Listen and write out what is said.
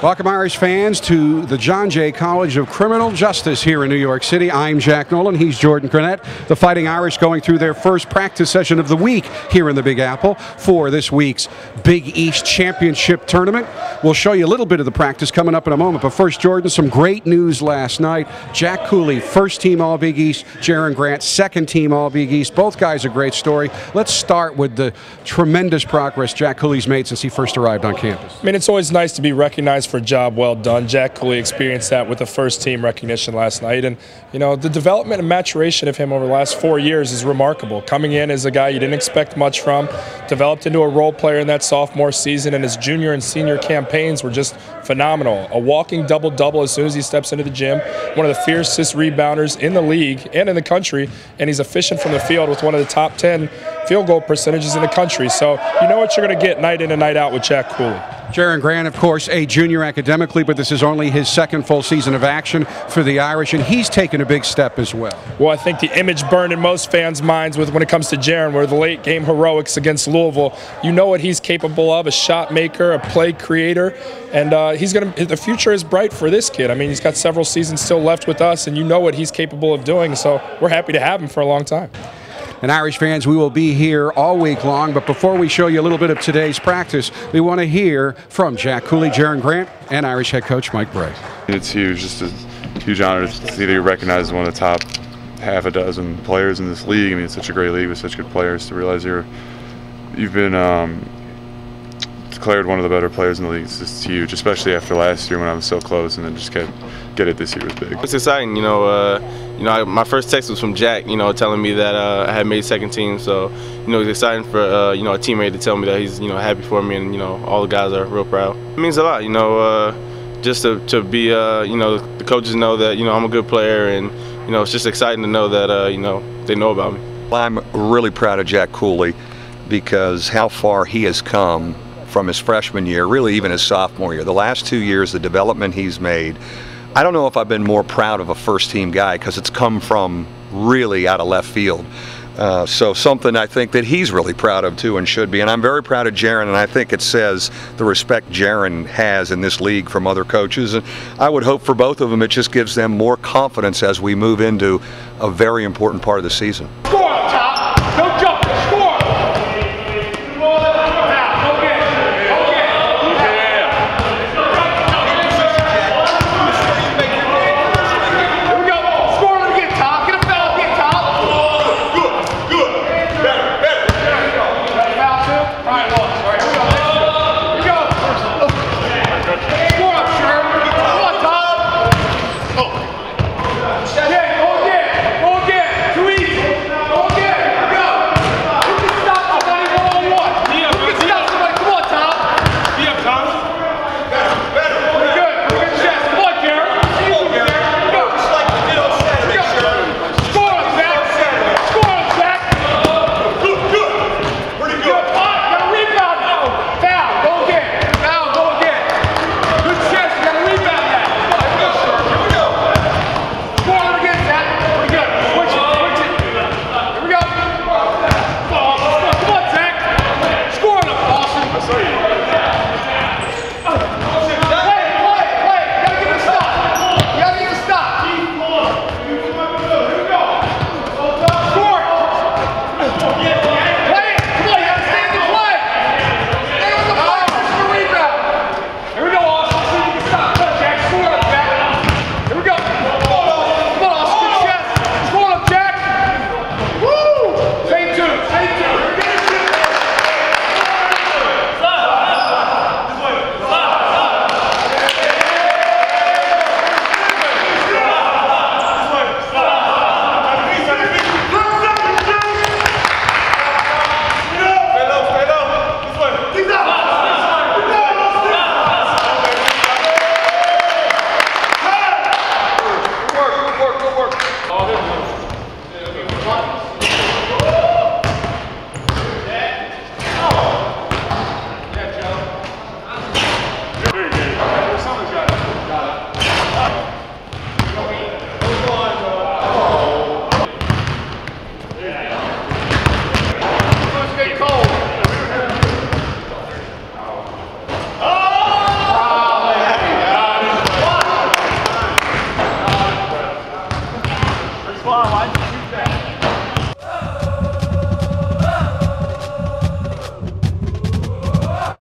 Welcome, Irish fans, to the John Jay College of Criminal Justice here in New York City. I'm Jack Nolan. He's Jordan Cronin. The Fighting Irish going through their first practice session of the week here in the Big Apple for this week's Big East Championship Tournament. We'll show you a little bit of the practice coming up in a moment. But first, Jordan, some great news last night. Jack Cooley, first team All-Big East. Jerian Grant, second team All-Big East. Both guys a great story. Let's start with the tremendous progress Jack Cooley's made since he first arrived on campus. I mean, it's always nice to be recognized for a job well done. Jack Cooley experienced that with the first team recognition last night, and you know, the development and maturation of him over the last 4 years is remarkable. Coming in as a guy you didn't expect much from, developed into a role player in that sophomore season, and his junior and senior campaigns were just phenomenal. A walking double-double as soon as he steps into the gym, one of the fiercest rebounders in the league and in the country, and he's efficient from the field with one of the top 10 field goal percentages in the country. So you know what you're going to get night in and night out with Jack Cooley. Jerian Grant, of course, a junior academically, but this is only his second full season of action for the Irish, and he's taken a big step as well. Well, I think the image burned in most fans' minds with when it comes to Jerian were the late-game heroics against Louisville. You know what he's capable of, a shot maker, a play creator, and the future is bright for this kid. I mean, he's got several seasons still left with us, and you know what he's capable of doing, so we're happy to have him for a long time. And Irish fans, we will be here all week long, but before we show you a little bit of today's practice, we want to hear from Jack Cooley, Jerian Grant, and Irish head coach Mike Bray. It's huge, just a huge honor to see that you're recognized as one of the top half a dozen players in this league. I mean, it's such a great league with such good players. To realize you've been declared one of the better players in the league, it's just huge, especially after last year when I was so close and then just kept get it this year was big. It's exciting, you know. My first text was from Jack, you know, telling me that I had made second team. So, you know, it's exciting for you know, a teammate to tell me that he's, you know, happy for me, and you know, all the guys are real proud. It means a lot, you know, just to be, you know, the coaches know that, you know, I'm a good player, and you know, it's just exciting to know that you know, they know about me. Well, I'm really proud of Jack Cooley because how far he has come from his freshman year, really even his sophomore year. The last 2 years, the development he's made, I don't know if I've been more proud of a first-team guy because it's come from really out of left field. So something I think that he's really proud of too and should be. And I'm very proud of Jerian, and I think it says the respect Jerian has in this league from other coaches. And I would hope for both of them it just gives them more confidence as we move into a very important part of the season.